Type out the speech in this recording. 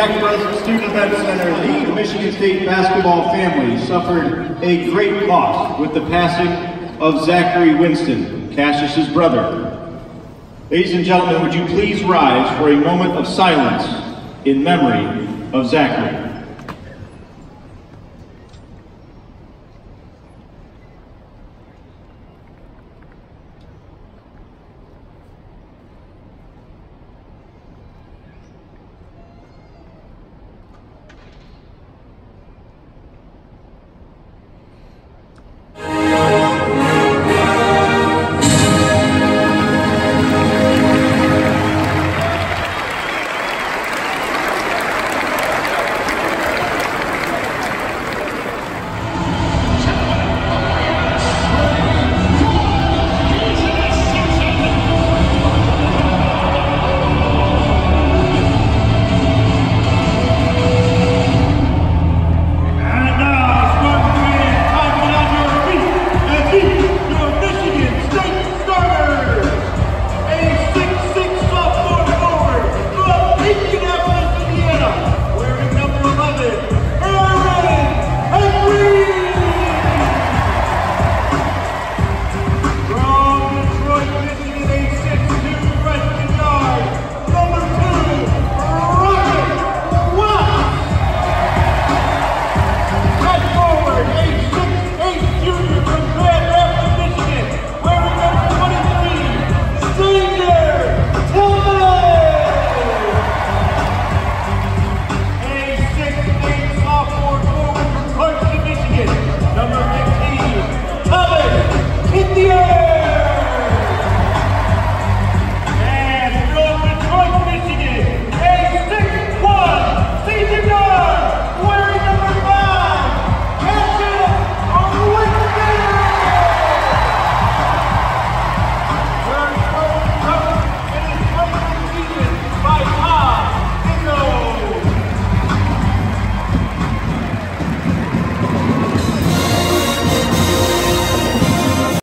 Jack Breslin Student Events Center, the Michigan State basketball family suffered a great loss with the passing of Zachary Winston, Cassius's brother. Ladies and gentlemen, would you please rise for a moment of silence in memory of Zachary.